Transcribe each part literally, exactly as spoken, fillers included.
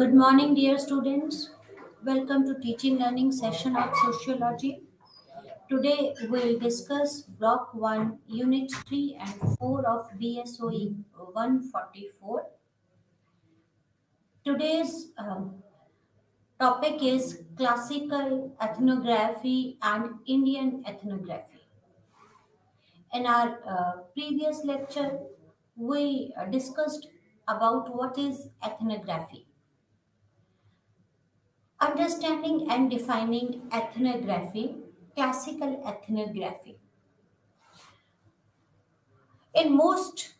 Good morning, dear students. Welcome to teaching learning session of sociology. Today we will discuss block one, unit three and four of B S O E one forty-four. Today's um, topic is classical ethnography and Indian ethnography. In our uh, previous lecture, we discussed about what is ethnography. Understanding and defining ethnography, classical ethnography. In most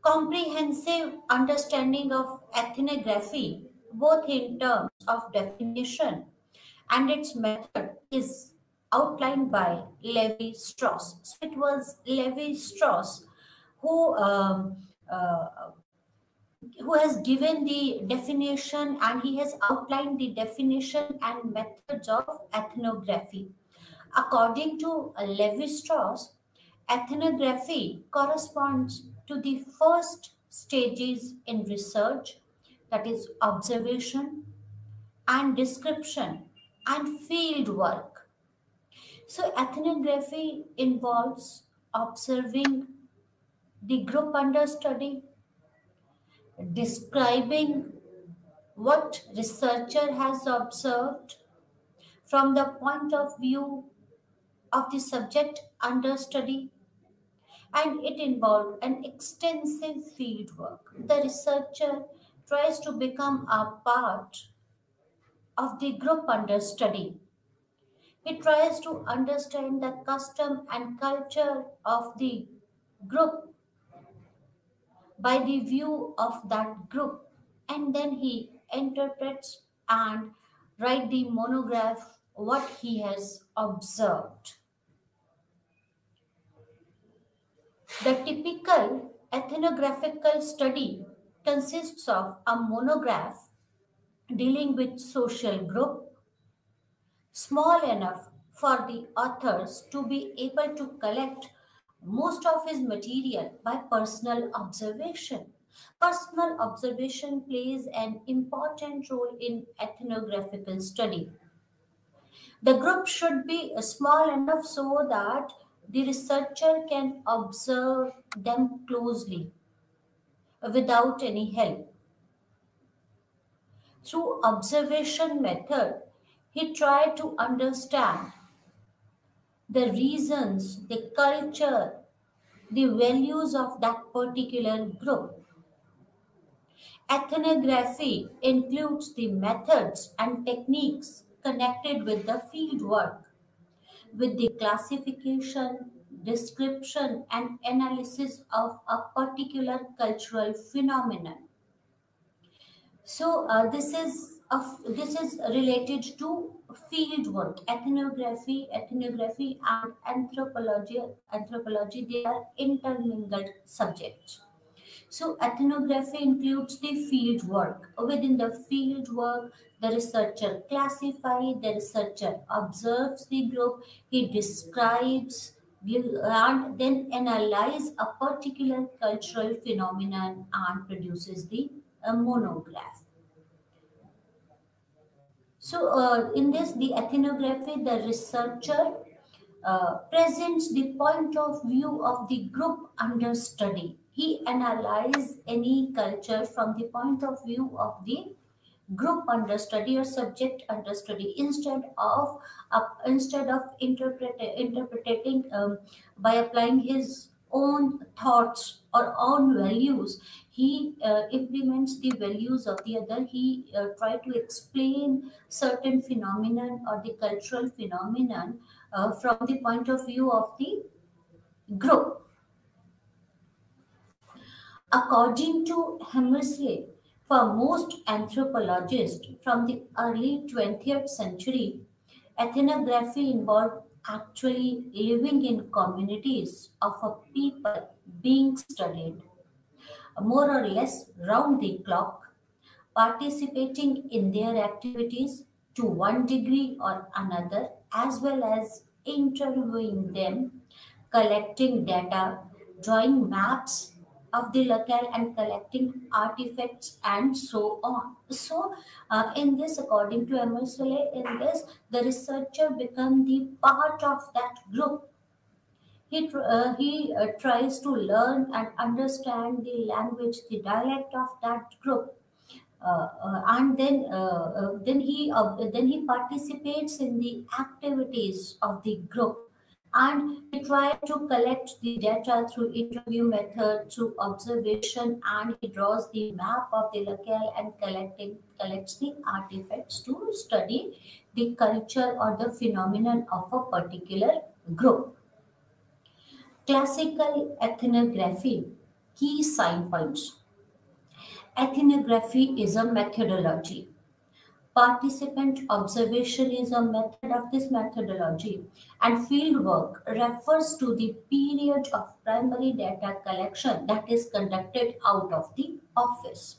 comprehensive understanding of ethnography, both in terms of definition and its method, is outlined by Levi-Strauss. So it was Levi-Strauss who um, uh, who has given the definition, and he has outlined the definition and methods of ethnography. According to Levi-Strauss, ethnography corresponds to the first stages in research, that is observation and description and field work. So ethnography involves observing the group under study, describing what researcher has observed from the point of view of the subject under study, and it involved an extensive field work. The researcher tries to become a part of the group under study. He tries to understand the custom and culture of the group by the view of that group, and then he interprets and writes the monograph what he has observed. The typical ethnographical study consists of a monograph dealing with social group, small enough for the authors to be able to collect most of his material by personal observation. Personal observation plays an important role in ethnographical study. The group should be small enough so that the researcher can observe them closely without any help. Through observation method, he tried to understand the reasons, the culture, the values of that particular group. Ethnography includes the methods and techniques connected with the field work, with the classification, description, and analysis of a particular cultural phenomenon. So uh, this is of this is related to field work. Ethnography, ethnography and anthropology, anthropology, they are intermingled subjects. So ethnography includes the field work. Within the field work, the researcher classifies, the researcher observes the group, he describes and then analyzes a particular cultural phenomenon and produces the uh, monograph. So uh, in this, the ethnography, the researcher uh, presents the point of view of the group under study. He analyzes any culture from the point of view of the group under study or subject under study, instead of uh, instead of interpret interpreting um, by applying his own thoughts or own values. He uh, implements the values of the other. He uh, try to explain certain phenomenon or the cultural phenomenon uh, from the point of view of the group. According to Risley, for most anthropologists from the early twentieth century, ethnography involved actually living in communities of a people being studied, more or less round the clock, participating in their activities to one degree or another, as well as interviewing them, collecting data, drawing maps, of the locale and collecting artifacts and so on. So uh, in this, according to Emerson, in this, the researcher become the part of that group. He, uh, he uh, tries to learn and understand the language, the dialect of that group. Uh, uh, and then, uh, uh, then he, uh, then he participates in the activities of the group, and he tries to collect the data through interview method, through observation, and he draws the map of the locale and collecting collects the artifacts to study the culture or the phenomenon of a particular group. Classical ethnography, key sign points. Ethnography is a methodology. Participant observation is a method of this methodology, and field work refers to the period of primary data collection that is conducted out of the office.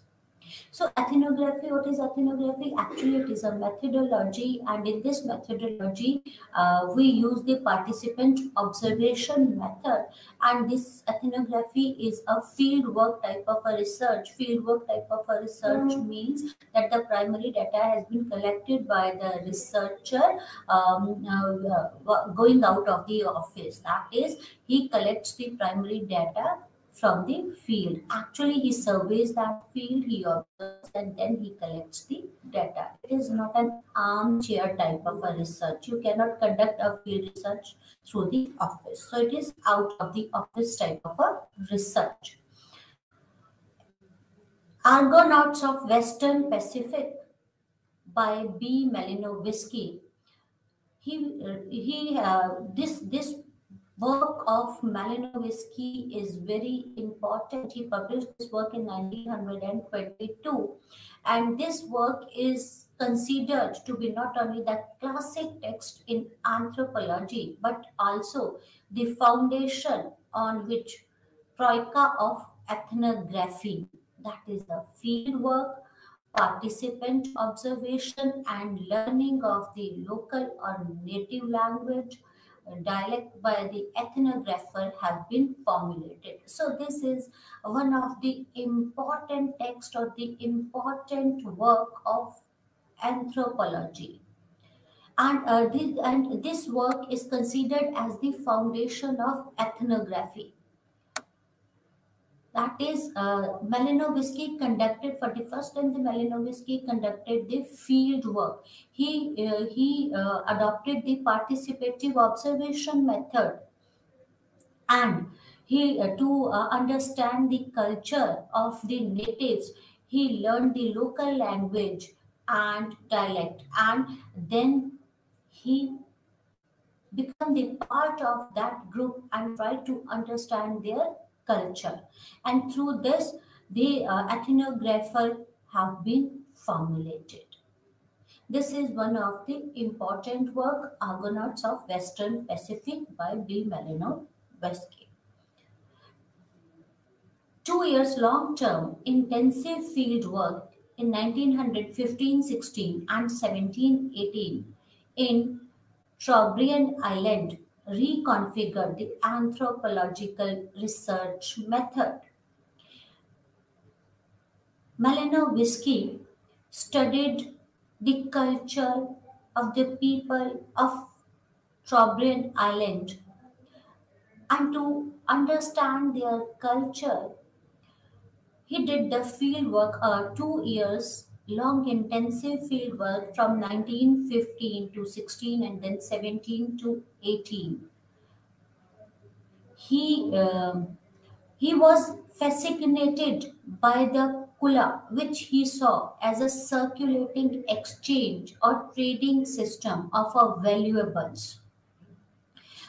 So ethnography, what is ethnography? Actually, it is a methodology, and in this methodology, uh, we use the participant observation method, and this ethnography is a field work type of a research. Field work type of a research mm. means that the primary data has been collected by the researcher um, uh, going out of the office. That is, he collects the primary data from the field. Actually, he surveys that field, he observes, and then he collects the data. It is not an armchair type of a research. You cannot conduct a field research through the office. So it is out of the office type of a research. Argonauts of Western Pacific by B. Malinowski. He, he, uh, this, this work of Malinowski is very important. He published this work in nineteen twenty-two, and this work is considered to be not only the classic text in anthropology, but also the foundation on which troika of ethnography, that is the field work, participant observation, and learning of the local or native language, dialect by the ethnographer, have been formulated. So this is one of the important text or the important work of anthropology, and uh, this and this work is considered as the foundation of ethnography. That is, uh, Malinowski conducted, for the first time, the Malinowski conducted the field work. He, uh, he uh, adopted the participative observation method, and he uh, to uh, understand the culture of the natives, he learned the local language and dialect, and then he became the part of that group and tried to understand their culture, and through this the uh, ethnographer have been formulated. This is one of the important work, Argonauts of Western Pacific by B. Malinowski. Two years long-term intensive field work in nineteen fifteen sixteen and seventeen eighteen in Trobriand Island reconfigure the anthropological research method. Malinowski studied the culture of the people of Trobriand Island, and to understand their culture, he did the field work, uh, two years long intensive field work from nineteen fifteen to sixteen and then seventeen to eighteen. He, uh, he was fascinated by the Kula, which he saw as a circulating exchange or trading system of valuables,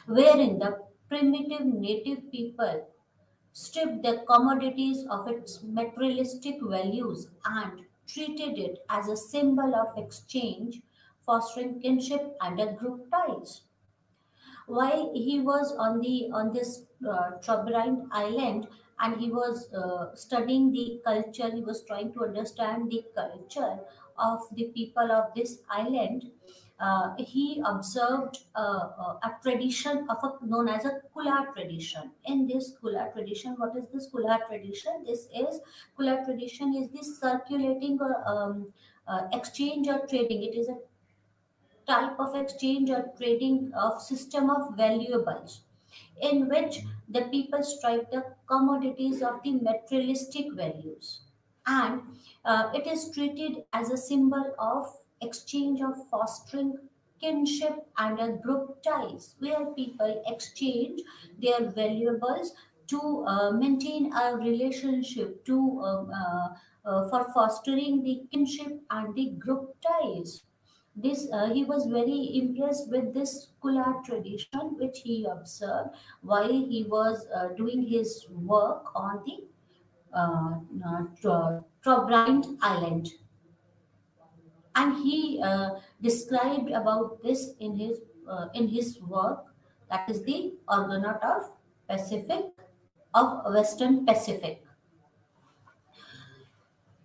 wherein the primitive native people stripped the commodities of its materialistic values and treated it as a symbol of exchange, fostering kinship and a group ties. While he was on the on this uh, Trobriand Island, and he was uh, studying the culture, he was trying to understand the culture of the people of this island. uh, he observed uh, a tradition of a, known as a Kula tradition. In this Kula tradition, what is this Kula tradition? This is Kula tradition is this circulating or um, uh, exchange or trading. It is a type of exchange or trading of system of valuables, in which the people strive the commodities of the materialistic values, and uh, it is treated as a symbol of exchange of fostering kinship and a group ties, where people exchange their valuables to uh, maintain a relationship, to um, uh, uh, for fostering the kinship and the group ties. This uh, he was very impressed with this Kula tradition, which he observed while he was uh, doing his work on the uh, uh, Trobriand Island, and he uh, described about this in his uh, in his work, that is the Argonauts of Pacific of Western Pacific.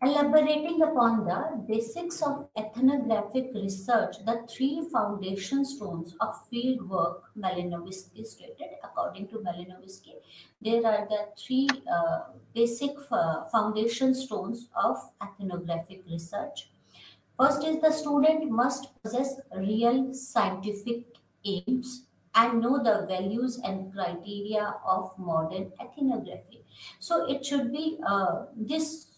Elaborating upon the basics of ethnographic research, the three foundation stones of field work, Malinowski stated, according to Malinowski, there are the three uh, basic uh, foundation stones of ethnographic research. First is the student must possess real scientific aims and know the values and criteria of modern ethnography. So it should be uh, this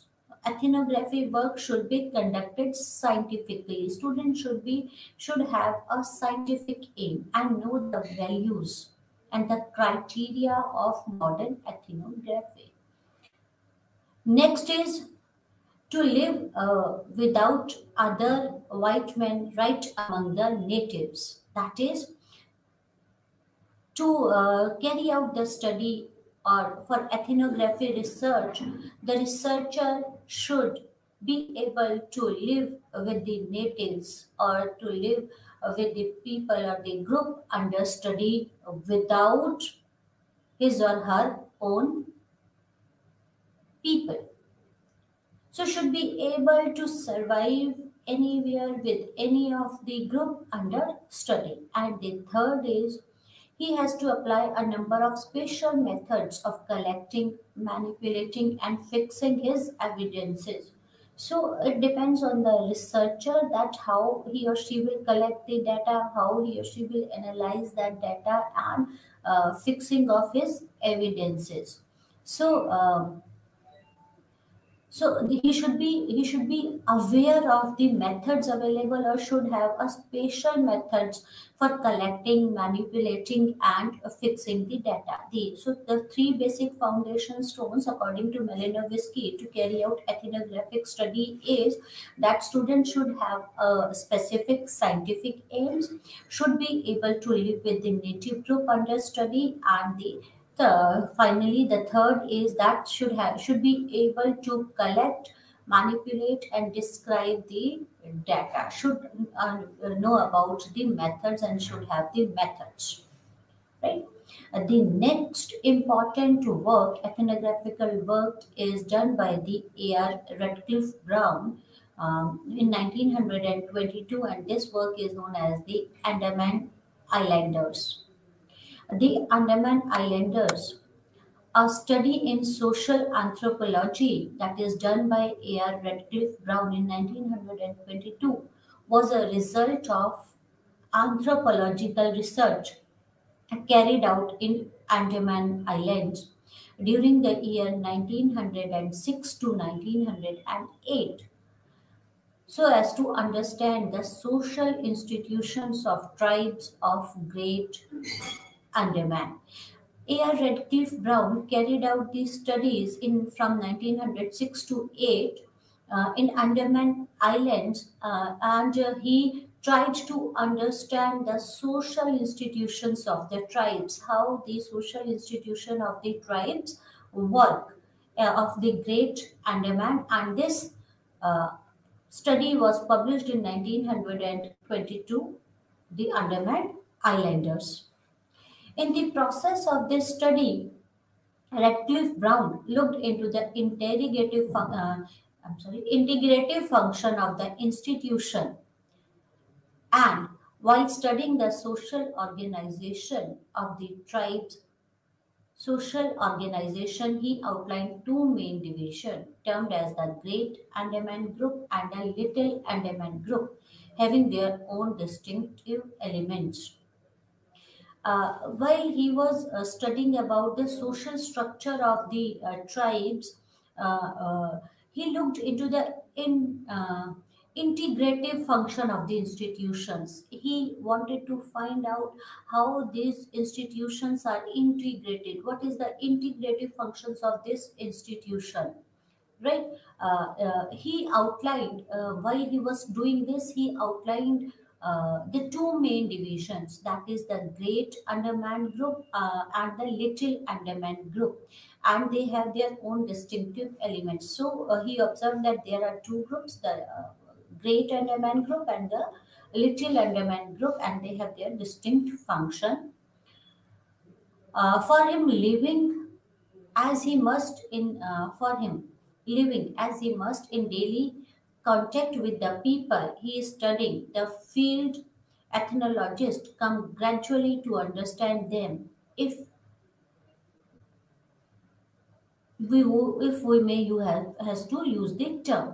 ethnography work should be conducted scientifically. Students should be should have a scientific aim and know the values and the criteria of modern ethnography. Next is to live uh, without other white men right among the natives. That is to uh, carry out the study or for ethnography research, the researcher should be able to live with the natives or to live with the people or the group under study without his or her own people. So should be able to survive anywhere with any of the group under study. And the third is he has to apply a number of special methods of collecting, manipulating, and fixing his evidences. So it depends on the researcher that how he or she will collect the data, how he or she will analyze that data, and uh, fixing of his evidences. So, um, so he should be he should be aware of the methods available, or should have a special methods for collecting, manipulating, and fixing the data. The, so the three basic foundation stones, according to Malinowski, to carry out ethnographic study is that students should have a specific scientific aims, should be able to live with the native group under study, and the Uh, finally, the third is that should have should be able to collect, manipulate, and describe the data. Should uh, know about the methods and should have the methods, right? Uh, the next important work, ethnographical work, is done by the A R Radcliffe-Brown um, in nineteen twenty-two, and this work is known as the Andaman Islanders. The Andaman Islanders, a study in social anthropology that is done by A R Radcliffe-Brown in nineteen twenty-two, was a result of anthropological research carried out in Andaman Islands during the year nineteen oh six to nineteen oh eight. So as to understand the social institutions of tribes of Great Andaman. A R Radcliffe-Brown carried out these studies in from nineteen oh six to eight uh, in Andaman Islands, uh, and uh, he tried to understand the social institutions of the tribes, how the social institution of the tribes work uh, of the Great Andaman, and this uh, study was published in nineteen twenty-two, the Andaman Islanders. In the process of this study, Radcliffe-Brown looked into the interrogative, uh, I'm sorry, integrative function of the institution and While studying the social organization of the tribes, social organization, he outlined two main divisions, termed as the Great Andaman Group and the Little Andaman Group, having their own distinctive elements. Uh, while he was uh, studying about the social structure of the uh, tribes, uh, uh, he looked into the in, uh, integrative function of the institutions. He wanted to find out how these institutions are integrated. What is the integrative functions of this institution? Right? Uh, uh, he outlined, uh, while he was doing this, he outlined Uh, the two main divisions, that is the Great Andaman Group uh, and the Little Andaman Group, and they have their own distinctive elements. So uh, he observed that there are two groups, the uh, Great Andaman Group and the Little Andaman Group, and they have their distinct function. Uh, for him, living as he must in uh, for him living as he must in daily contact with the people he is studying, the field ethnologists come gradually to understand them, if we if we may you have has to use the term.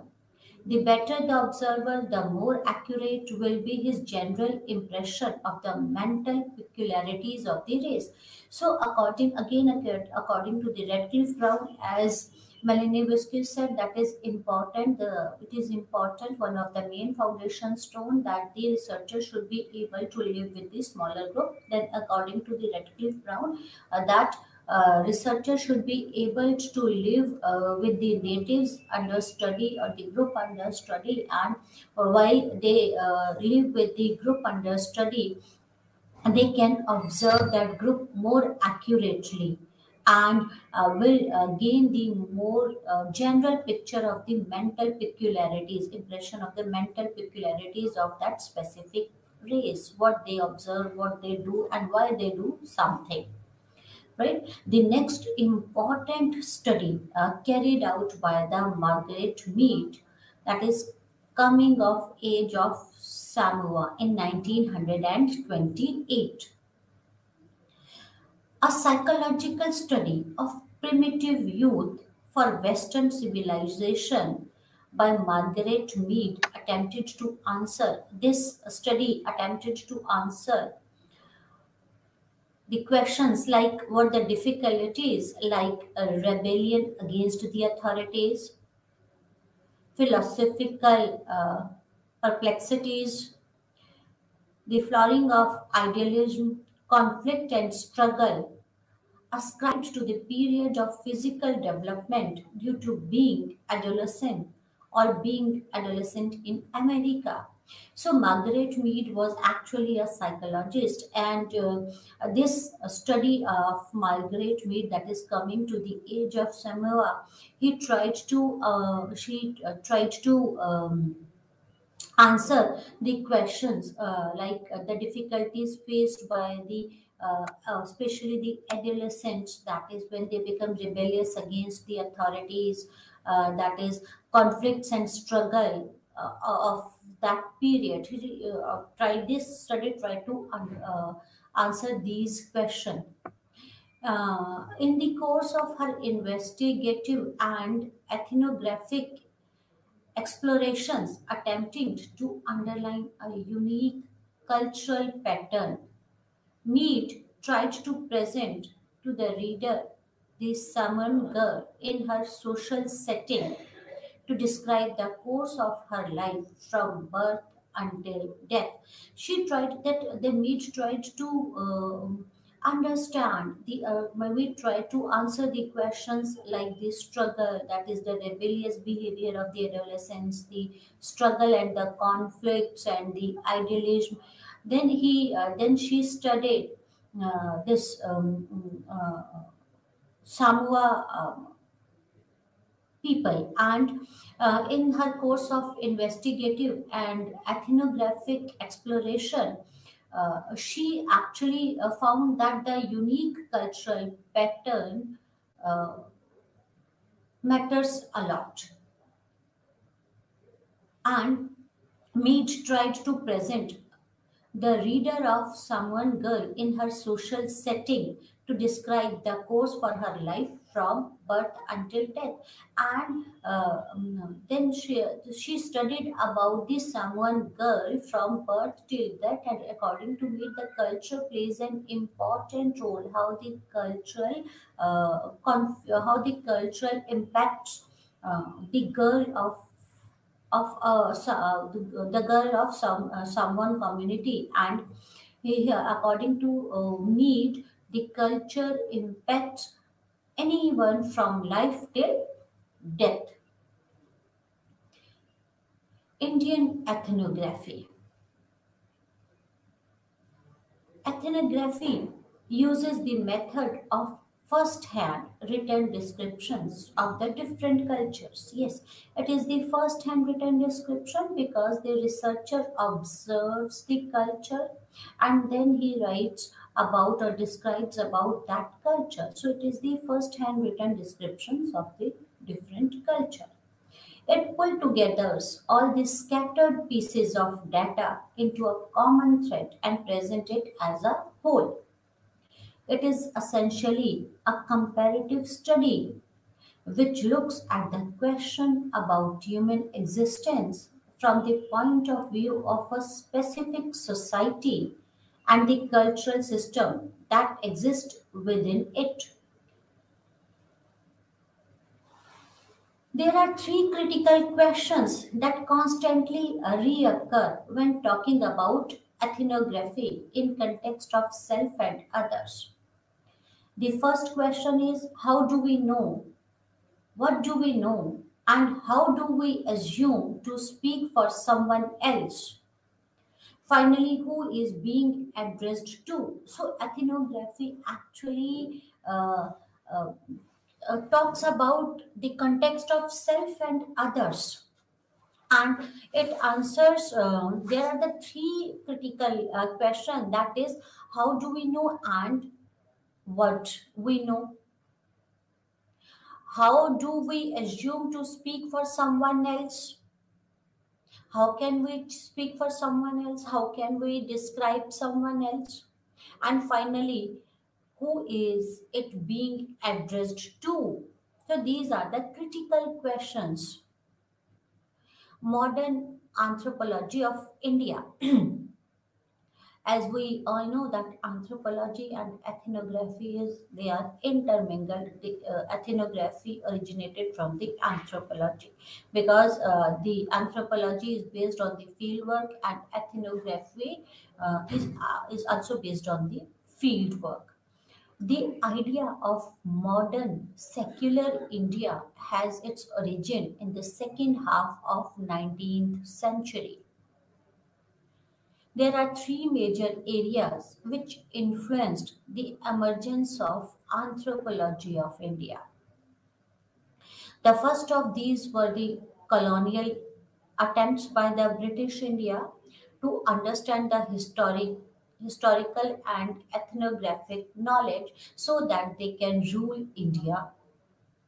The better the observer, the more accurate will be his general impression of the mental peculiarities of the race. So according again according to the Radcliffe-Brown, as Malinowski said, that is important. The, it is important, one of the main foundation stone, that the researcher should be able to live with the smaller group. Then according to the Radcliffe-Brown, uh, that uh, researcher should be able to live uh, with the natives under study or the group under study, and while they uh, live with the group under study, they can observe that group more accurately, and uh, will uh, gain the more uh, general picture of the mental peculiarities, impression of the mental peculiarities of that specific race, what they observe, what they do, and why they do something. Right? The next important study uh, carried out by the Margaret Mead, that is Coming of Age of Samoa, in nineteen twenty-eight. A psychological study of primitive youth for Western civilization by Margaret Mead attempted to answer, this study attempted to answer the questions like what the difficulties, like a rebellion against the authorities, philosophical uh, perplexities, the flowering of idealism, conflict and struggle ascribed to the period of physical development due to being adolescent or being adolescent in America. So Margaret Mead was actually a psychologist, and uh, this study of Margaret Mead, that is Coming to the Age of Samoa, he tried to uh, she uh, tried to um, answer the questions uh, like uh, the difficulties faced by the, uh, uh, especially the adolescents, that is when they become rebellious against the authorities, uh, that is conflicts and struggle uh, of that period. He, uh, tried this study, tried to uh, answer these questions. Uh, in the course of her investigative and ethnographic explorations attempting to underline a unique cultural pattern, Mead tried to present to the reader the Samoan girl in her social setting, to describe the course of her life from birth until death. She tried that the Mead tried to uh, understand the uh, Mead tried to answer the questions like the struggle, that is the rebellious behavior of the adolescents, the struggle and the conflicts and the idealism. Then he uh, then she studied uh, this um, uh, Samoa um, people, and uh, in her course of investigative and ethnographic exploration, uh, she actually uh, found that the unique cultural pattern uh, matters a lot. And Mead tried to present the reader of someone girl in her social setting to describe the course for her life from birth until death. And uh, then she, she studied about this Samoan girl from birth till death, and according to me, the culture plays an important role, how the cultural, uh, conf how the cultural impacts uh, the girl of of uh, so, uh, the, the girl of some uh, someone community. And he, according to uh, Mead, the culture impacts anyone from life till death. Indian ethnography. Ethnography uses the method of first-hand written descriptions of the different cultures. Yes, it is the first-hand written description because the researcher observes the culture and then he writes about or describes about that culture. So it is the first-hand written descriptions of the different culture. It pulls together all the scattered pieces of data into a common thread and presents it as a whole. It is essentially a comparative study which looks at the question about human existence from the point of view of a specific society and the cultural system that exists within it. There are three critical questions that constantly reoccur when talking about ethnography in context of self and others. The first question is, how do we know? What do we know? And how do we assume to speak for someone else? Finally, who is being addressed to? So ethnography actually uh, uh, uh, talks about the context of self and others. And it answers, uh, there are the three critical uh, questions, that is, how do we know and what we know? How do we assume to speak for someone else? How can we speak for someone else? How can we describe someone else? And finally, who is it being addressed to? So these are the critical questions. Modern anthropology of India. As we all know that anthropology and ethnography is, they are intermingled. The uh, ethnography originated from the anthropology because uh, the anthropology is based on the fieldwork and ethnography uh, is, uh, is also based on the fieldwork. The idea of modern secular India has its origin in the second half of nineteenth century. There are three major areas which influenced the emergence of anthropology of India. The first of these were the colonial attempts by the British India to understand the historic, historical and ethnographic knowledge so that they can rule India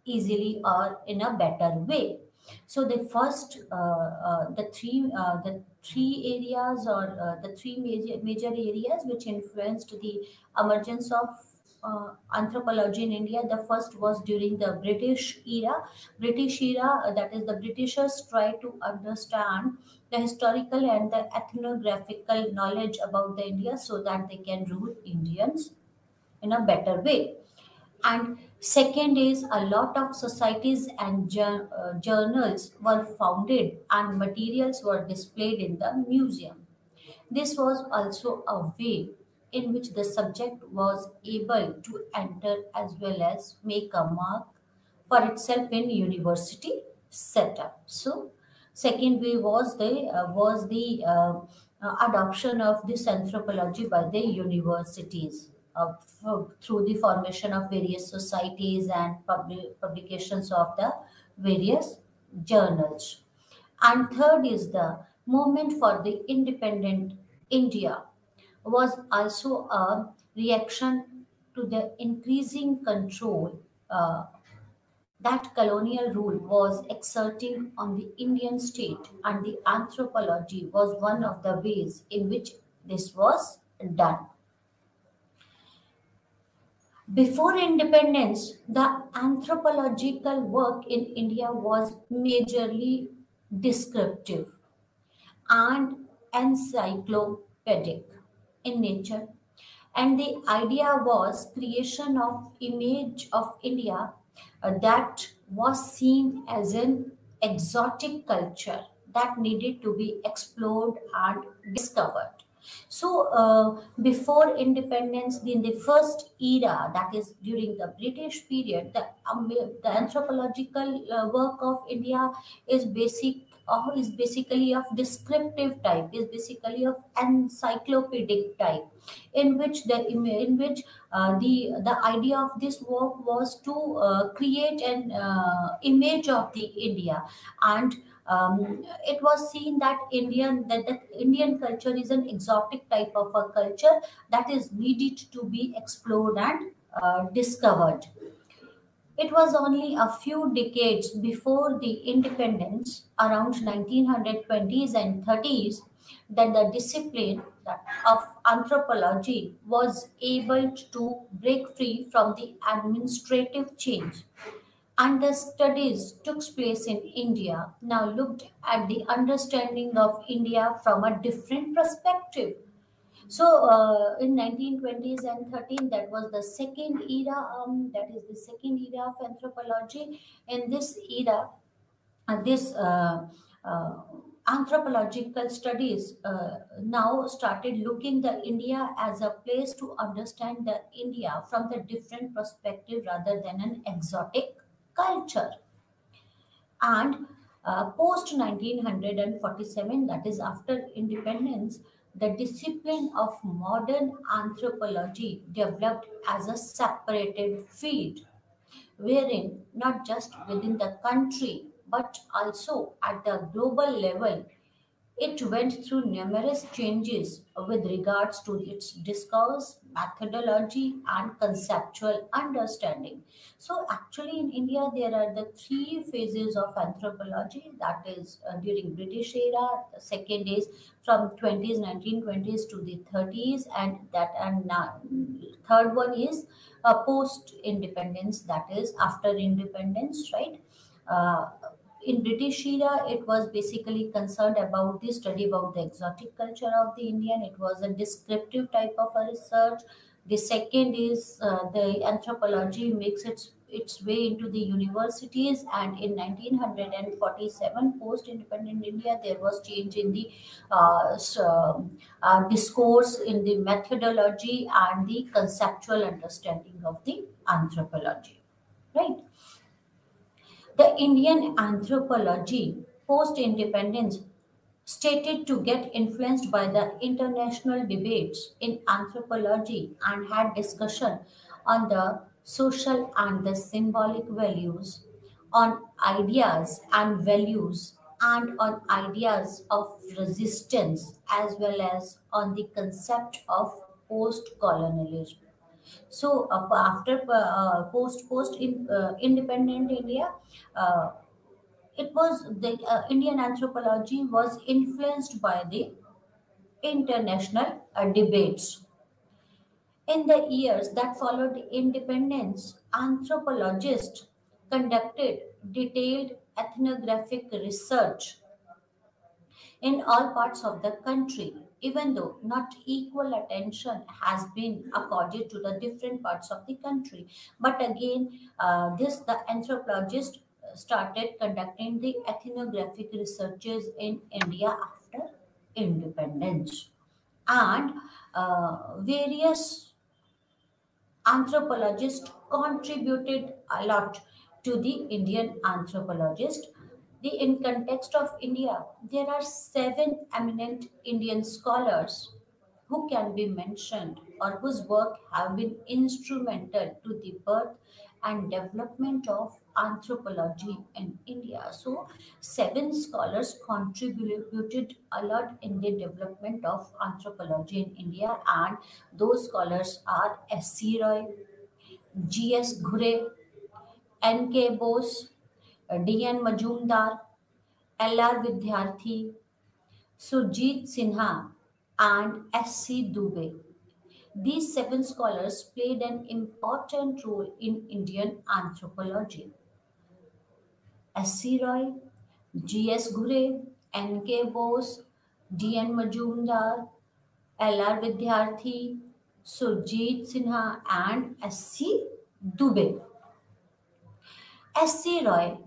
easily or in a better way. So the first, uh, uh, the three, uh, the three areas or uh, the three major major areas which influenced the emergence of uh, anthropology in India. The first was during the British era. British era, uh, that is, the Britishers tried to understand the historical and the ethnographical knowledge about the India so that they can rule Indians in a better way. And second is, a lot of societies and jour uh, journals were founded and materials were displayed in the museum. This was also a way in which the subject was able to enter as well as make a mark for itself in university setup. So second way was the, uh, was the uh, uh, adoption of this anthropology by the universities. Uh, through the formation of various societies and public publications of the various journals. And third is, the movement for the independent India was also a reaction to the increasing control uh, that colonial rule was exerting on the Indian state, and the anthropology was one of the ways in which this was done. Before independence, the anthropological work in India was majorly descriptive and encyclopedic in nature, and the idea was creation of image of India that was seen as an exotic culture that needed to be explored and discovered. So uh, before independence, in the first era, that is during the British period, the, um, the anthropological uh, work of India is basic uh, is basically of descriptive type, is basically of encyclopedic type, in which the in which uh, the the idea of this work was to uh, create an uh, image of the India, and Um, it was seen that Indian that the Indian culture is an exotic type of a culture that is needed to be explored and uh, discovered. It was only a few decades before the independence, around nineteen twenties and thirties, that the discipline of anthropology was able to break free from the administrative change. Understudies took place in India, now looked at the understanding of India from a different perspective. So uh, in nineteen twenties and thirties, that was the second era, um, that is the second era of anthropology. In this era, uh, this uh, uh, anthropological studies uh, now started looking the India as a place to understand the India from the different perspective rather than an exotic culture. And uh, post nineteen forty-seven, that is after independence, the discipline of modern anthropology developed as a separated field, wherein not just within the country but also at the global level, it went through numerous changes with regards to its discourse, methodology, and conceptual understanding. So actually in India, there are the three phases of anthropology, that is uh, during British era, the second is from twenties, nineteen twenties to the thirties, and that and uh, third one is uh, post-independence, that is after independence, right? Uh, In British era, it was basically concerned about the study about the exotic culture of the Indian. It was a descriptive type of a research. The second is uh, the anthropology makes its, its way into the universities. And in nineteen forty-seven, post-independent India, there was change in the uh, so, uh, discourse, in the methodology, and the conceptual understanding of the anthropology, right? The Indian anthropology post-independence started to get influenced by the international debates in anthropology and had discussion on the social and the symbolic values, on ideas and values, and on ideas of resistance, as well as on the concept of post-colonialism. So uh, after uh, post post in, uh, independent India, uh, it was the uh, Indian anthropology was influenced by the international uh, debates. In the years that followed independence, anthropologists conducted detailed ethnographic research in all parts of the country, even though not equal attention has been accorded to the different parts of the country. But again, uh, this the anthropologist started conducting the ethnographic researches in India after independence. And uh, various anthropologists contributed a lot to the Indian anthropologist. The, in context of India, there are seven eminent Indian scholars who can be mentioned or whose work have been instrumental to the birth and development of anthropology in India. So seven scholars contributed a lot in the development of anthropology in India, and those scholars are S C Roy, G S Ghurye, N K Bose, D N Majumdar, L R Vidyarthi, Surjit Sinha, and S C Dubey. These seven scholars played an important role in Indian anthropology. S C Roy, G S Ghurye, N K Bose, D N Majumdar, L R Vidyarthi, Surjit Sinha, and S C Dubey. S C Roy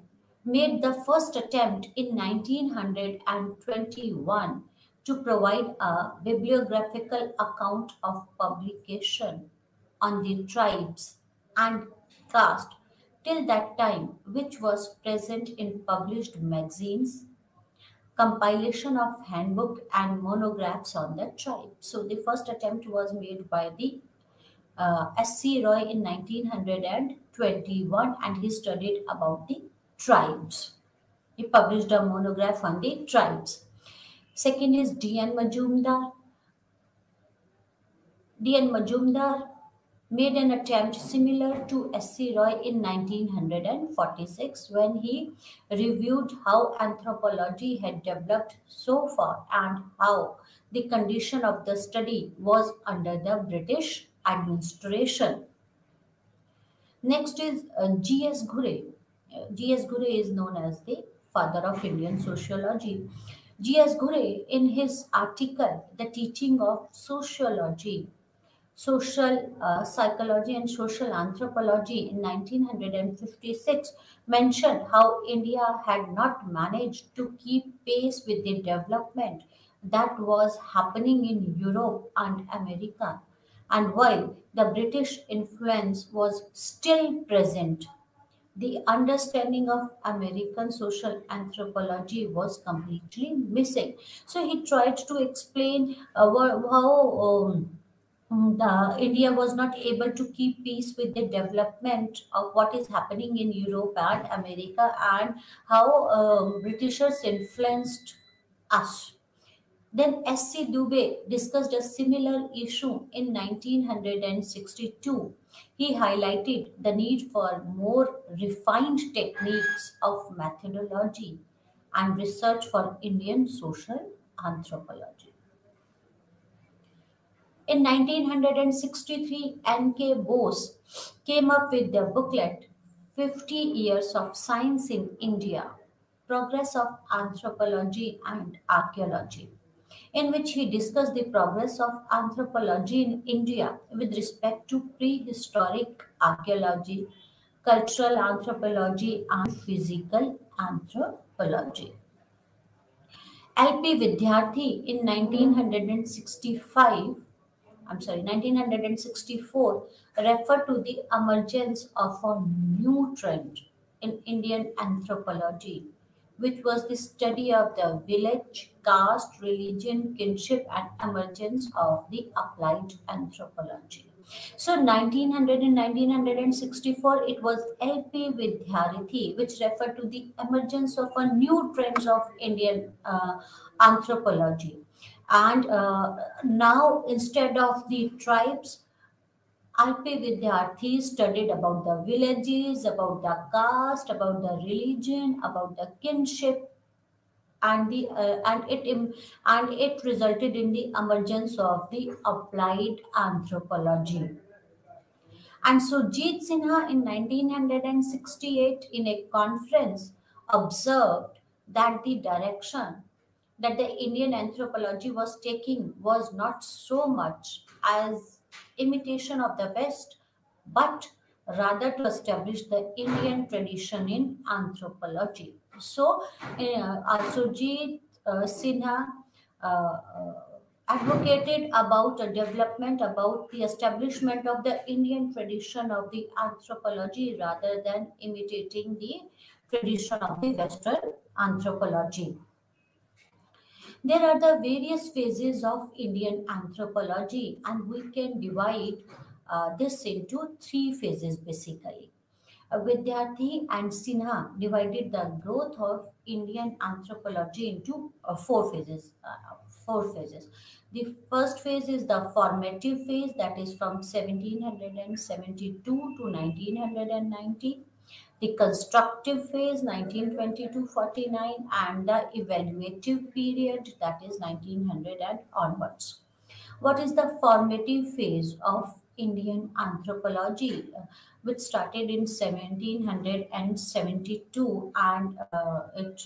made the first attempt in nineteen twenty-one to provide a bibliographical account of publication on the tribes and caste till that time, which was present in published magazines, compilation of handbook and monographs on the tribe. So the first attempt was made by the uh, S C Roy in nineteen twenty-one, and he studied about the tribes. He published a monograph on the tribes. Second is D N Majumdar. D N Majumdar made an attempt similar to S C Roy in nineteen forty-six when he reviewed how anthropology had developed so far and how the condition of the study was under the British administration. Next is G S Ghurye. G S Ghurye is known as the father of Indian sociology. G S Ghurye, in his article, The Teaching of Sociology, Social uh, Psychology and Social Anthropology in nineteen fifty-six, mentioned how India had not managed to keep pace with the development that was happening in Europe and America, and while the British influence was still present, the understanding of American social anthropology was completely missing. So he tried to explain uh, how um, the India was not able to keep pace with the development of what is happening in Europe and America, and how uh, Britishers influenced us. Then S C Dubey discussed a similar issue in nineteen sixty-two. He highlighted the need for more refined techniques of methodology and research for Indian social anthropology. In nineteen sixty-three, N K Bose came up with the booklet fifty years of Science in India, Progress of Anthropology and Archaeology, in which he discussed the progress of anthropology in India with respect to prehistoric archaeology, cultural anthropology, and physical anthropology. L P Vidyarthi in nineteen sixty-five, I'm sorry, nineteen sixty-four referred to the emergence of a new trend in Indian anthropology, which was the study of the village, caste, religion, kinship, and emergence of the applied anthropology. So nineteen hundred and nineteen sixty-four, it was L P Vidyarthi which referred to the emergence of a new trends of Indian uh, anthropology. And uh, now, instead of the tribes, L P Vidyarthi studied about the villages, about the caste, about the religion, about the kinship, and the uh, and it and it resulted in the emergence of the applied anthropology. And so Surjit Sinha in nineteen sixty-eight, in a conference, observed that the direction that the Indian anthropology was taking was not so much as imitation of the West, but rather to establish the Indian tradition in anthropology. So, uh, Surjit uh, Sinha uh, advocated about a development, about the establishment of the Indian tradition of the anthropology rather than imitating the tradition of the Western anthropology. There are the various phases of Indian anthropology, and we can divide uh, this into three phases basically. Uh, Vidyarthi and Sinha divided the growth of Indian anthropology into uh, four phases. Uh, four phases. The first phase is the formative phase, that is from seventeen seventy-two to nineteen ninety. The constructive phase nineteen twenty-two to forty-nine, and the evaluative period, that is nineteen hundred and onwards. What is the formative phase of Indian anthropology, which started in seventeen seventy-two and uh, it,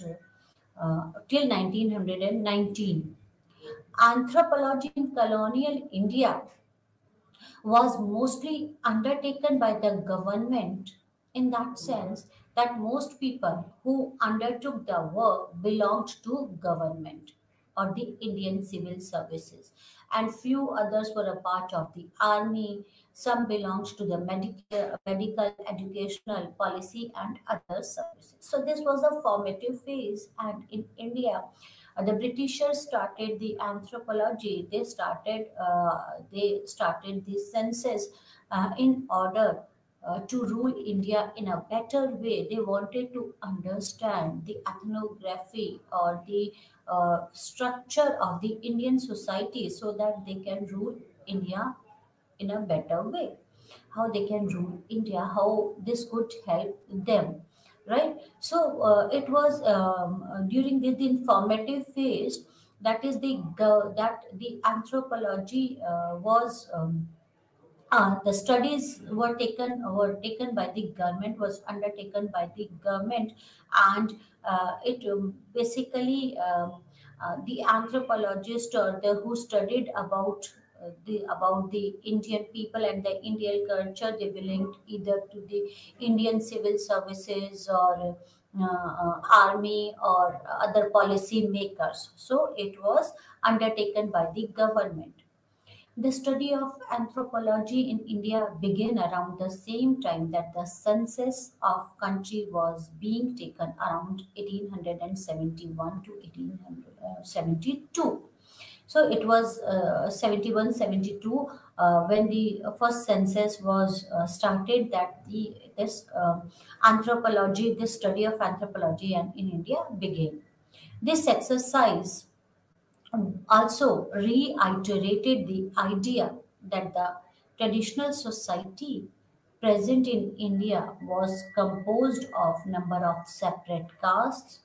uh, till nineteen nineteen. Anthropology in colonial India was mostly undertaken by the government, in that sense that most people who undertook the work belonged to government or the Indian civil services, and few others were a part of the army. Some belonged to the medical, medical, educational, policy, and other services. So this was a formative phase, and in India, the Britishers started the anthropology. They started uh, they started the census uh, in order Uh, to rule India in a better way. They wanted to understand the ethnography or the uh, structure of the Indian society so that they can rule India in a better way. How they can rule India, how this could help them, right? So uh, it was um, during the informative phase, that is the uh, that the anthropology uh, was um, Uh, the studies were taken were taken by the government, was undertaken by the government, and uh, it basically uh, uh, the anthropologist or the who studied about uh, the about the Indian people and the Indian culture, they belonged either to the Indian civil services or uh, uh, army or other policy makers. So it was undertaken by the government. The study of anthropology in India began around the same time that the census of country was being taken, around eighteen seventy-one to eighteen seventy-two. So it was uh, seventy-one seventy-two uh, when the first census was uh, started, that the this uh, anthropology, this study of anthropology and in India began. This exercise also reiterated the idea that the traditional society present in India was composed of number of separate castes,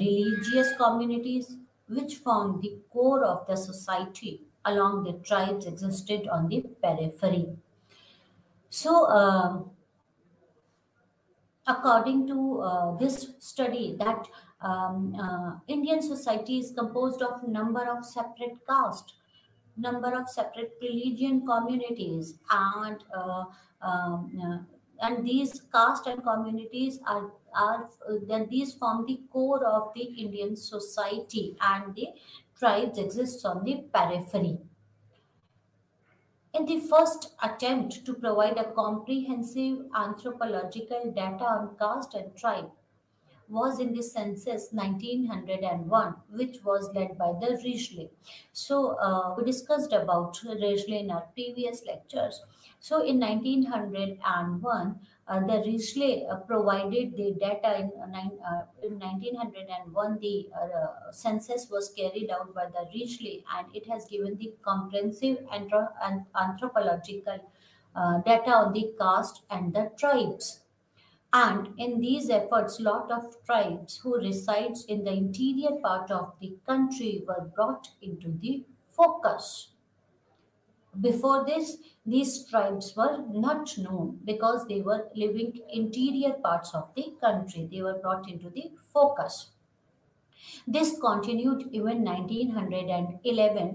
religious communities, which formed the core of the society, along the tribes existed on the periphery. So, uh, according to uh, this study, that Um, uh, Indian society is composed of number of separate castes, number of separate religion communities, and uh, um, uh, and these castes and communities are are uh, that these form the core of the Indian society, and the tribes exist on the periphery. In the first attempt to provide a comprehensive anthropological data on caste and tribe was in the census nineteen oh one, which was led by the Risley. So uh, we discussed about Risley in our previous lectures. So in nineteen oh one, uh, the Risley uh, provided the data. In, uh, nine, uh, in nineteen oh one, the uh, census was carried out by the Risley, and it has given the comprehensive anthrop and anthropological uh, data on the caste and the tribes. And in these efforts, lot of tribes who resides in the interior part of the country were brought into the focus. Before this, these tribes were not known because they were living interior parts of the country. They were brought into the focus. This continued even nineteen eleven,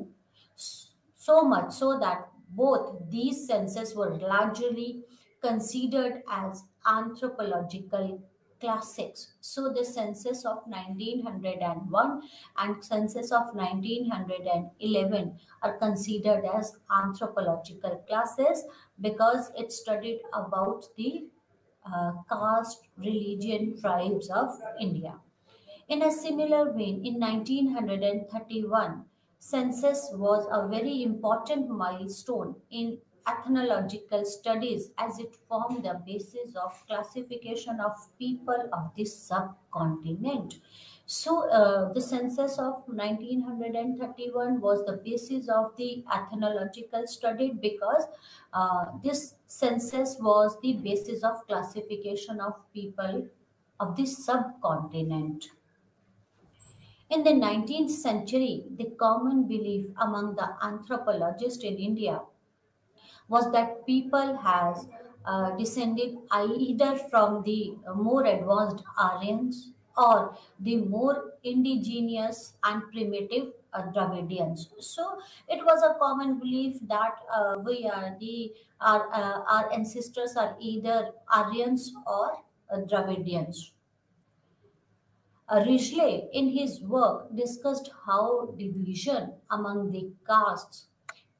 so much so that both these censuses were largely considered as anthropological classics. So the census of nineteen oh one and census of nineteen eleven are considered as anthropological classes because it studied about the uh, caste, religion, tribes of India. In a similar vein, in nineteen thirty-one, census was a very important milestone in ethnological studies, as it formed the basis of classification of people of this subcontinent. So uh, the census of nineteen thirty-one was the basis of the ethnological study because uh, this census was the basis of classification of people of this subcontinent. In the nineteenth century, the common belief among the anthropologists in India was that people has uh, descended either from the more advanced Aryans or the more indigenous and primitive uh, Dravidians. So it was a common belief that uh, we are the our, uh, our ancestors are either Aryans or uh, Dravidians. Uh, Risley, in his work, discussed how division among the castes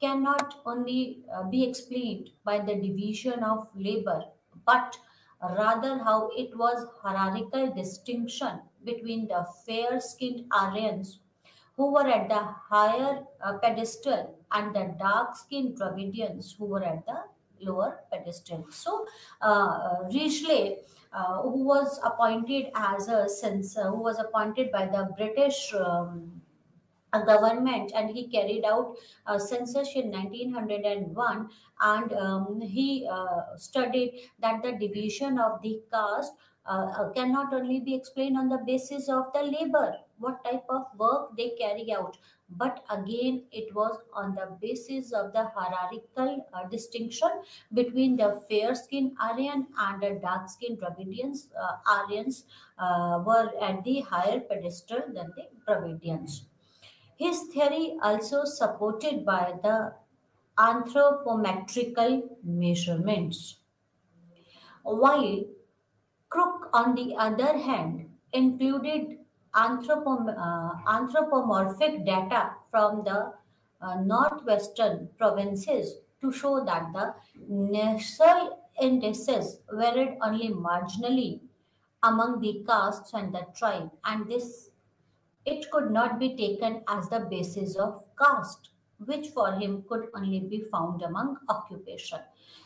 cannot only uh, be explained by the division of labor, but rather how it was hierarchical distinction between the fair-skinned Aryans, who were at the higher uh, pedestal, and the dark-skinned Dravidians, who were at the lower pedestal. So, uh, Risley, uh, who was appointed as a censor, who was appointed by the British um, government, and he carried out a census in nineteen oh one, and um, he uh, studied that the division of the caste uh, cannot only be explained on the basis of the labor, what type of work they carry out, but again it was on the basis of the hierarchical uh, distinction between the fair-skinned Aryan and the dark-skinned Dravidians. Uh, Aryans uh, were at the higher pedestal than the Dravidians. His theory also supported by the anthropometrical measurements. While Crook, on the other hand, included anthropom uh, anthropomorphic data from the uh, northwestern provinces to show that the nasal indices varied only marginally among the castes and the tribe, and this it could not be taken as the basis of caste, which for him could only be found among occupation.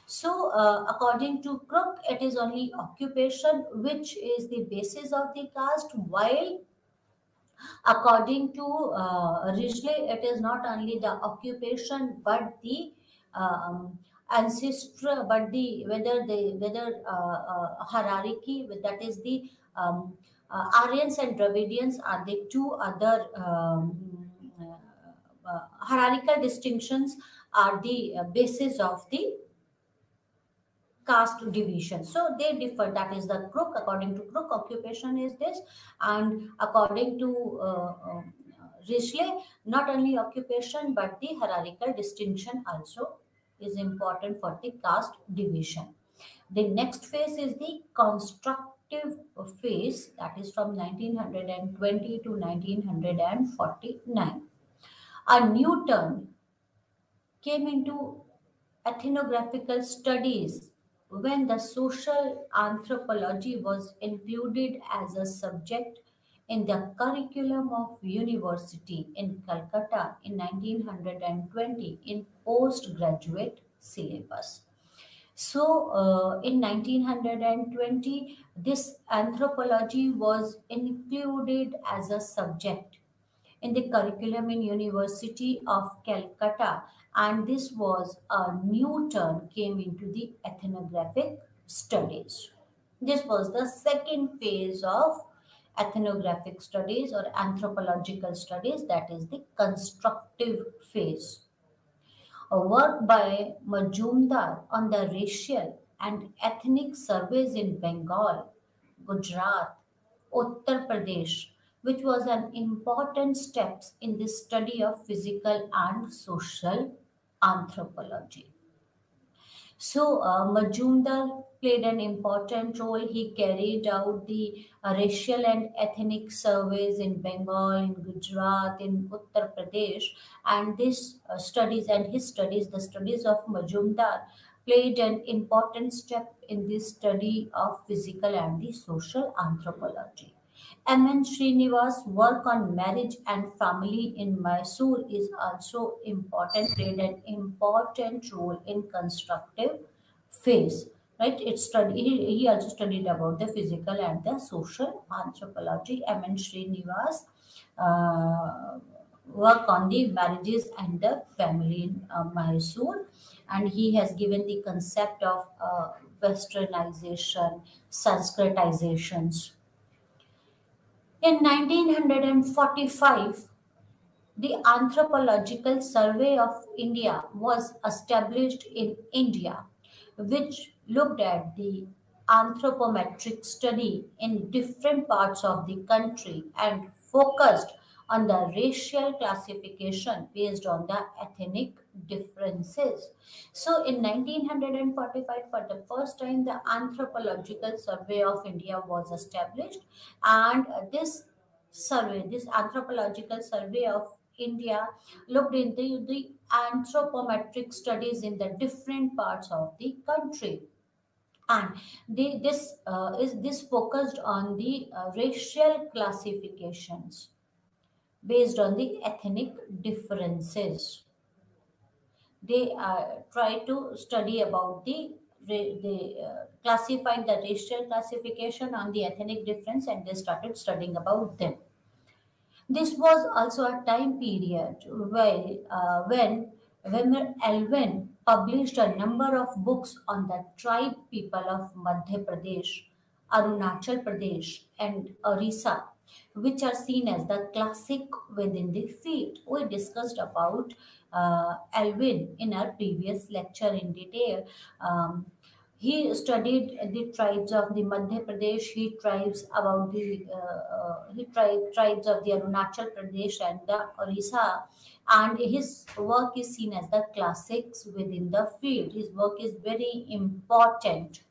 So, uh, according to Crook, it is only occupation which is the basis of the caste, while according to uh, Risley, it is not only the occupation but the um, ancestor, but the whether the whether uh, uh, hierarchy, that is the um, Uh, Aryans and Dravidians are the two other um, uh, uh, hierarchical distinctions are the uh, basis of the caste division. So they differ. That is the Crook. According to Crook, occupation is this, and according to uh, uh, Risley, not only occupation but the hierarchical distinction also is important for the caste division. The next phase is the construct phase, that is from nineteen twenty to nineteen forty-nine. A new turn came into ethnographical studies when the social anthropology was included as a subject in the curriculum of university in Calcutta in nineteen twenty in postgraduate syllabus. So, uh, in nineteen twenty, this anthropology was included as a subject in the curriculum in University of Calcutta, and this was a new turn came into the ethnographic studies. This was the second phase of ethnographic studies or anthropological studies, that is the constructive phase. A work by Majumdar on the racial and ethnic surveys in Bengal, Gujarat, Uttar Pradesh, which was an important step in the study of physical and social anthropology. So, uh, Majumdar played an important role. He carried out the uh, racial and ethnic surveys in Bengal, in Gujarat, in Uttar Pradesh, and these uh, studies and his studies, the studies of Majumdar, played an important step in the study of physical and the social anthropology. M N Srinivas' work on marriage and family in Mysore is also important, played an important role in constructive phase. Right? It study, he, he also studied about the physical and the social anthropology. M N Srinivas' uh, work on the marriages and the family in uh, Mysore, and he has given the concept of uh, westernization, Sanskritization. In nineteen forty-five, the Anthropological Survey of India was established in India, which looked at the anthropometric study in different parts of the country and focused on the racial classification based on the ethnic differences. So in nineteen forty-five, for the first time, the Anthropological Survey of India was established, and this survey, this Anthropological Survey of India, looked into the anthropometric studies in the different parts of the country. And the, this uh, is this focused on the uh, racial classifications based on the ethnic differences. They uh, try to study about the, they uh, classified the racial classification on the ethnic difference, and they started studying about them. This was also a time period where, uh, when Verrier Elwin published a number of books on the tribe people of Madhya Pradesh, Arunachal Pradesh, and Orissa, which are seen as the classic within the field. We discussed about uh, Elwin in our previous lecture in detail. Um, he studied the tribes of the Madhya Pradesh, he tribes about the uh, he tribe, tribes of the Arunachal Pradesh and the Orissa, and his work is seen as the classics within the field. His work is very important.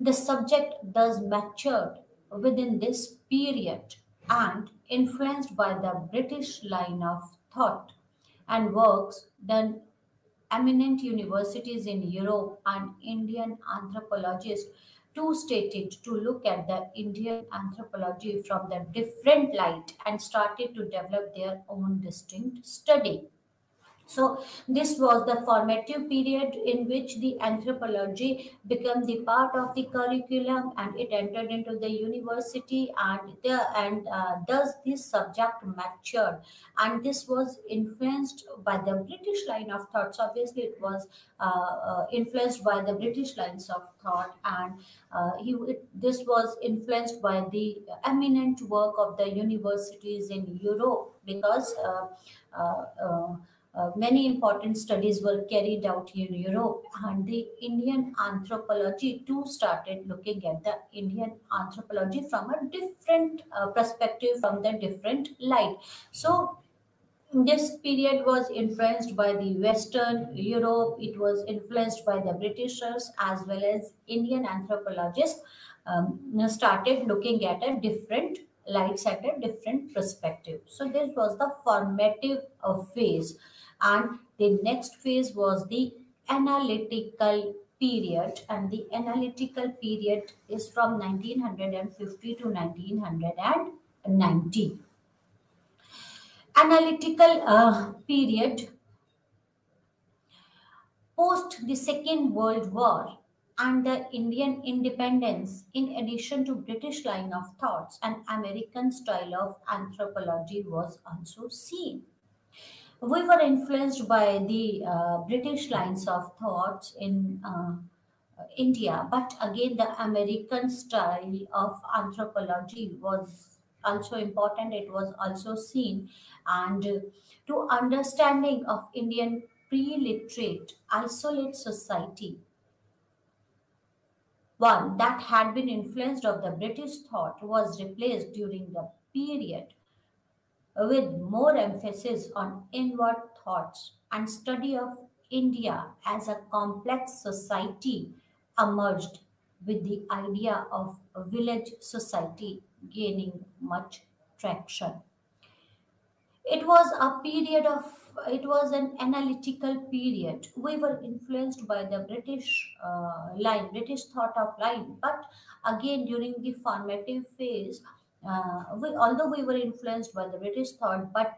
The subject thus matured within this period and influenced by the British line of thought and works done eminent universities in Europe and Indian anthropologists too stated to look at the Indian anthropology from the different light and started to develop their own distinct study. So this was the formative period in which the anthropology became the part of the curriculum, and it entered into the university, and the, and uh, thus this subject matured. And this was influenced by the British line of thought. So obviously it was uh, uh, influenced by the British lines of thought, and uh, he, it, this was influenced by the eminent work of the universities in Europe, because uh, uh, uh, Uh, many important studies were carried out in Europe, and the Indian anthropology too started looking at the Indian anthropology from a different uh, perspective, from the different light. So this period was influenced by the Western Europe, it was influenced by the Britishers, as well as Indian anthropologists um, started looking at a different lights at a different perspective. So this was the formative uh, phase. And the next phase was the analytical period, and the analytical period is from nineteen fifty to nineteen ninety. Analytical uh, period post the Second World War and the Indian independence, in addition to British line of thoughts, an American style of anthropology was also seen. We were influenced by the uh, British lines of thoughts in uh, India, but again the American style of anthropology was also important. It was also seen, and uh, to understanding of Indian pre-literate isolate society, one that had been influenced of the British thought was replaced during the period with more emphasis on inward thoughts, and study of India as a complex society emerged, with the idea of village society gaining much traction. It was a period of, it was an analytical period. We were influenced by the British uh, line, British thought of line, but again during the formative phase, Uh, we, although we were influenced by the British thought, but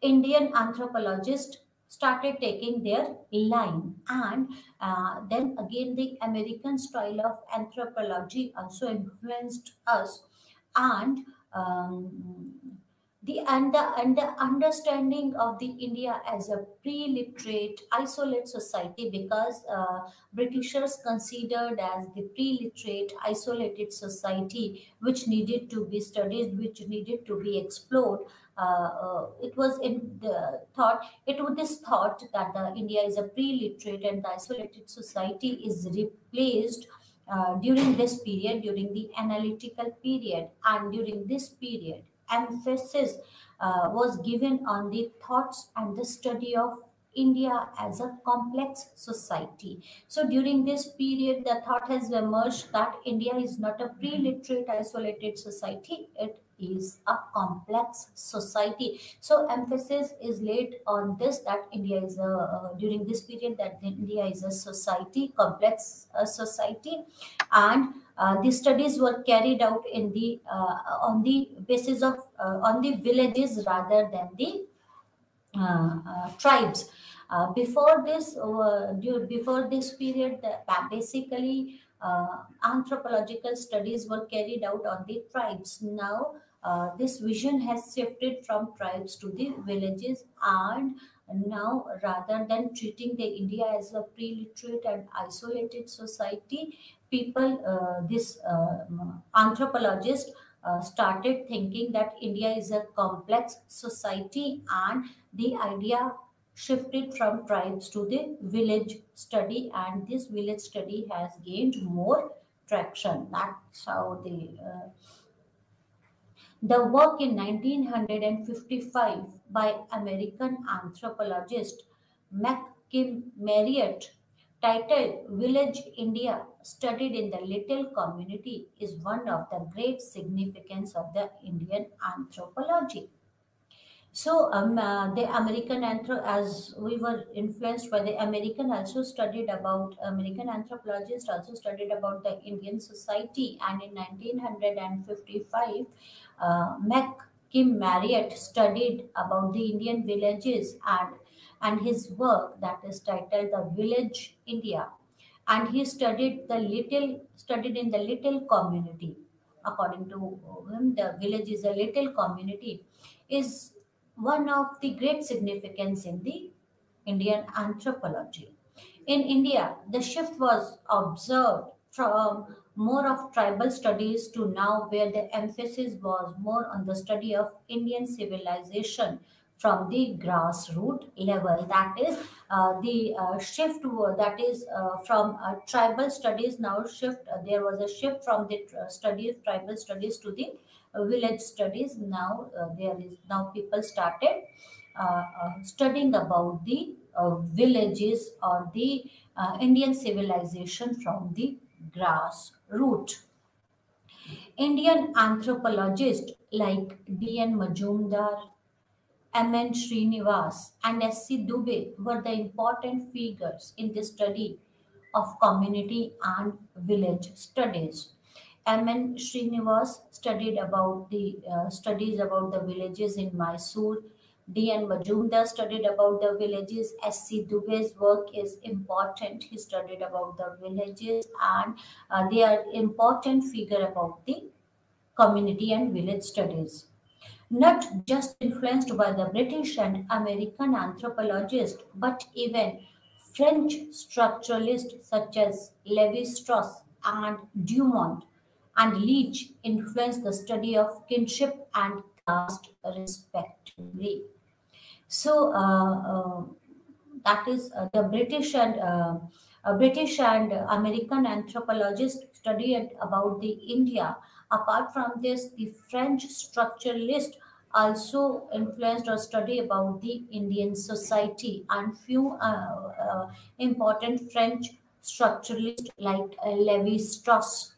Indian anthropologists started taking their line, and uh, then again the American style of anthropology also influenced us, and um, The, and, the, and the understanding of the India as a pre-literate, isolate society, because uh, Britishers considered as the pre-literate, isolated society, which needed to be studied, which needed to be explored. Uh, uh, it was in the thought, it was this thought that the India is a pre-literate and isolated society is replaced uh, during this period, during the analytical period, and during this period. Emphasis uh, was given on the thoughts and the study of India as a complex society. So during this period, the thought has emerged that India is not a pre-literate isolated society, it is a complex society. So emphasis is laid on this, that India is a, uh, during this period, that India is a society, complex uh, society, and Uh, the studies were carried out in the uh, on the basis of uh, on the villages rather than the uh, uh, tribes. Uh, before this, uh, before this period, basically uh, anthropological studies were carried out on the tribes. Now, uh, this vision has shifted from tribes to the villages, and now, rather than treating the India as a pre-literate and isolated society, people, uh, this uh, anthropologist uh, started thinking that India is a complex society, and the idea shifted from tribes to the village study, and this village study has gained more traction. That's how the uh, the work in nineteen fifty-five by American anthropologist McKim Marriott, titled Village India, Studied in the Little Community, is one of the great significance of the Indian anthropology. So um, uh, the American anthro as we were influenced by the American also studied about American anthropologists also studied about the Indian society, and in nineteen fifty-five uh, McKim Marriott studied about the Indian villages, and and his work that is titled The Village India, and he studied the little studied in the little community. According to him, the village is a little community, is one of the great significance in the Indian anthropology. In India, the shift was observed from more of tribal studies to now where the emphasis was more on the study of Indian civilization from the grassroots level. That is uh, the uh, shift that is uh, from uh, tribal studies now shift, uh, there was a shift from the studies, tribal studies to the uh, village studies. Now uh, there is, now people started uh, uh, studying about the uh, villages or the uh, Indian civilization from the grassroots. Indian anthropologists like D N Majumdar, M N Srinivas and S C Dubey were the important figures in the study of community and village studies. M N Srinivas studied about the uh, studies about the villages in Mysore. D N Majumdar studied about the villages. S C Dubey's work is important. He studied about the villages, and uh, they are important figure about the community and village studies. Not just influenced by the British and American anthropologists, but even French structuralists such as Levi-Strauss and Dumont and Leach influenced the study of kinship and caste respectively. So uh, uh, that is uh, the British and uh, uh, British and American anthropologists studied about the India. Apart from this, the French structuralists also influenced or study about the Indian society, and few uh, uh, important French structuralists like uh, Levi-Strauss,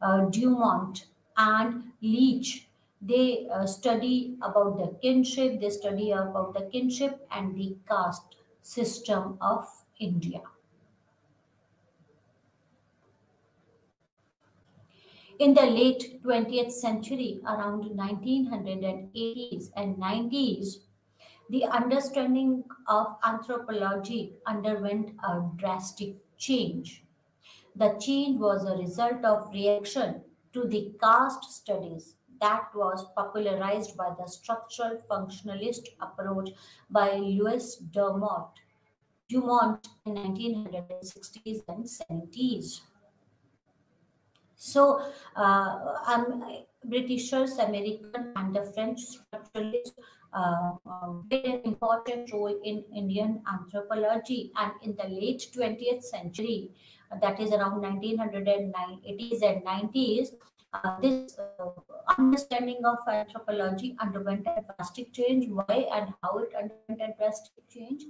uh, Dumont and Leach, they uh, study about the kinship, they study about the kinship and the caste system of India. In the late twentieth century, around nineteen eighties and nineties, the understanding of anthropology underwent a drastic change. The change was a result of reaction to the caste studies that was popularized by the structural functionalist approach by Louis Dumont, Dumont in nineteen sixties and seventies. So, uh, um, Britishers, American, and the French structuralists uh, played an important role in Indian anthropology. And in the late twentieth century, that is around nineteen eighties and nineties, uh, this uh, understanding of anthropology underwent a drastic change. Why and how it underwent a drastic change?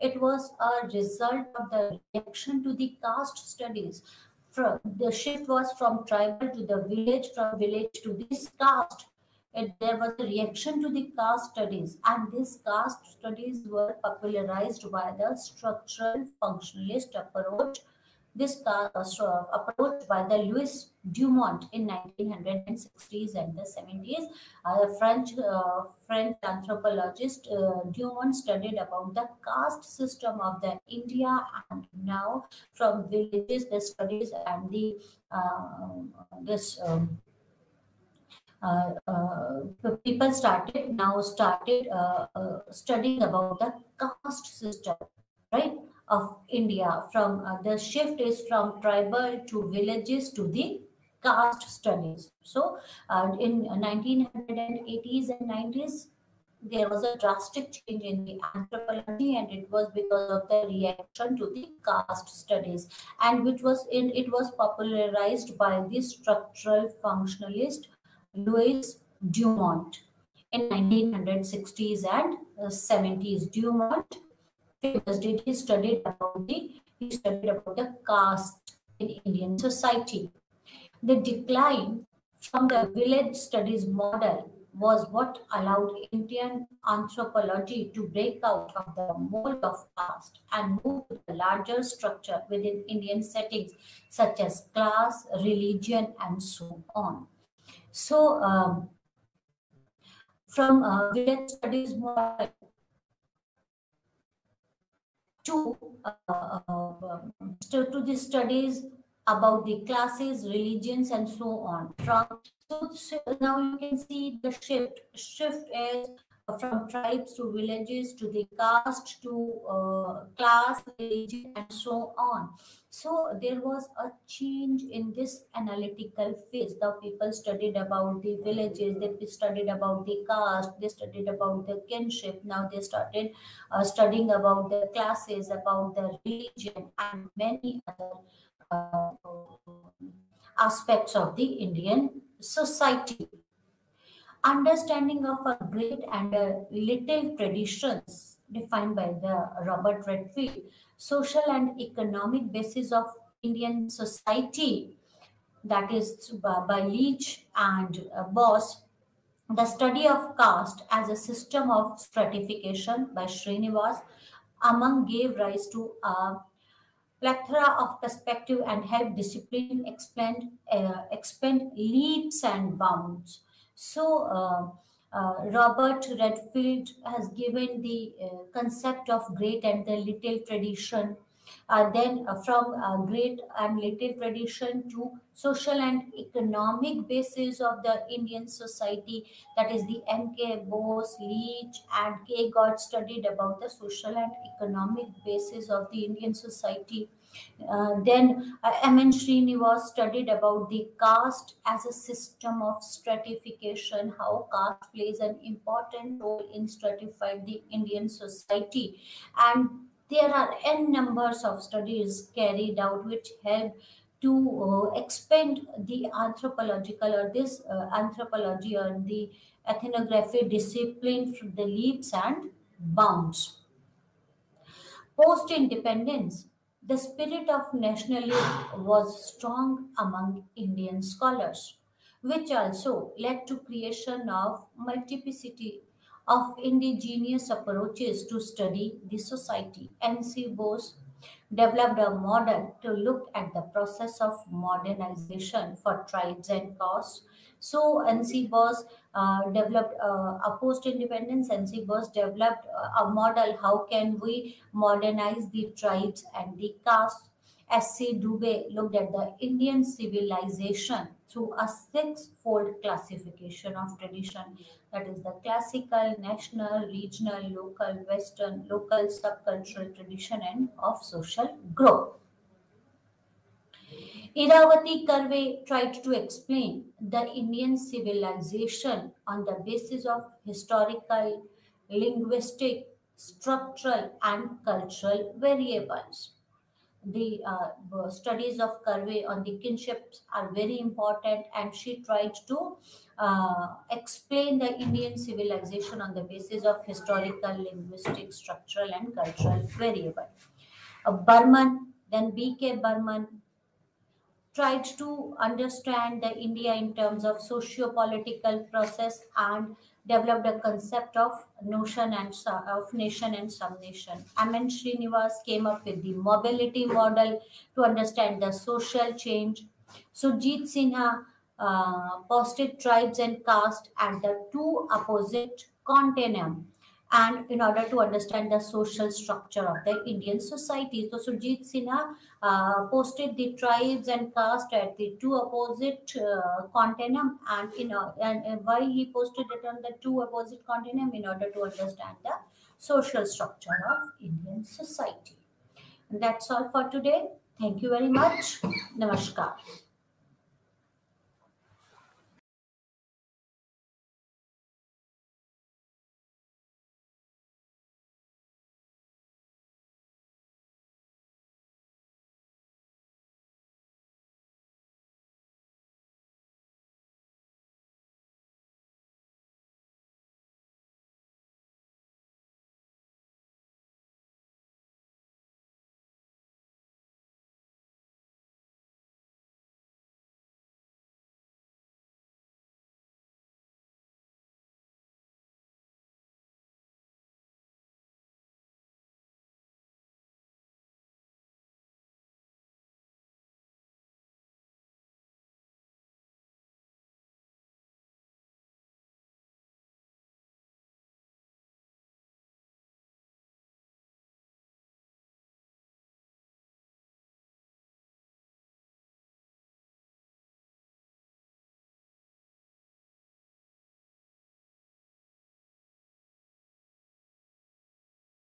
It was a result of the reaction to the caste studies. From, the shift was from tribal to the village, from village to this caste. And there was a reaction to the caste studies, and these caste studies were popularized by the structural functionalist approach. This caste uh, approach by the Louis Dumont in nineteen sixties and the seventies. Uh, the French uh, French anthropologist uh, Dumont studied about the caste system of the India, and now from villages the studies and the uh, this um, uh, uh, people started now started uh, uh, studying about the caste system, right? Of India, from uh, the shift is from tribal to villages to the caste studies. So uh, in nineteen eighties and nineties, there was a drastic change in the anthropology, and it was because of the reaction to the caste studies, and which was in it was popularized by the structural functionalist Louis Dumont in nineteen sixties and seventies. Dumont did he studied about the he studied about the caste in Indian society. The decline from the village studies model was what allowed Indian anthropology to break out of the mold of caste and move to the larger structure within Indian settings such as class, religion, and so on. So, um, from uh, village studies model To, uh, to, to the studies about the classes, religions, and so on. From, so, so now you can see the shift. Shift is from tribes to villages to the caste to uh, class, religion, and so on. So there was a change in this analytical phase. The people studied about the villages, they studied about the caste, they studied about the kinship. Now they started uh, studying about the classes, about the religion, and many other uh, aspects of the Indian society. Understanding of a great and a little traditions defined by the Robert Redfield, social and economic basis of Indian society, that is by Leach and Bose, the study of caste as a system of stratification by Srinivas among gave rise to a plethora of perspective and helped discipline expand, uh, expand leaps and bounds. So, uh, uh, Robert Redfield has given the uh, concept of great and the little tradition. Uh, then uh, from uh, great and little tradition to social and economic basis of the Indian society, that is the M K Bose, Leach, and K. God studied about the social and economic basis of the Indian society. Uh, then uh, M N Srinivas studied about the caste as a system of stratification, how caste plays an important role in stratifying the Indian society. And there are n numbers of studies carried out which help to uh, expand the anthropological or this uh, anthropology or the ethnography discipline from the leaps and bounds. Post-independence. The spirit of nationalism was strong among Indian scholars, which also led to creation of multiplicity of indigenous approaches to study the society. M C Bose developed a model to look at the process of modernization for tribes and castes. So N C. Bose uh, developed uh, a post-independence. N C. Bose developed uh, a model, how can we modernize the tribes and the castes. S C. Dubey looked at the Indian civilization through a six-fold classification of tradition, that is the classical, national, regional, local, Western, local, subcultural tradition, and of social group. Iravati Karve tried to explain the Indian civilization on the basis of historical, linguistic, structural, and cultural variables. The uh, studies of Karve on the kinships are very important, and she tried to uh, explain the Indian civilization on the basis of historical, linguistic, structural, and cultural variable. Uh, Burman, then B K. Burman, tried to understand the India in terms of socio-political process and developed a concept of notion and of nation and subnation. M N Srinivas came up with the mobility model to understand the social change. Surjit Sinha uh, posted tribes and caste at the two opposite continuum, and in order to understand the social structure of the Indian society. So Surjit Sinha uh, posted the tribes and caste at the two opposite uh, continuum, and, in, uh, and uh, while he posted it on the two opposite continuum in order to understand the social structure of Indian society. And that's all for today. Thank you very much. Namaskar.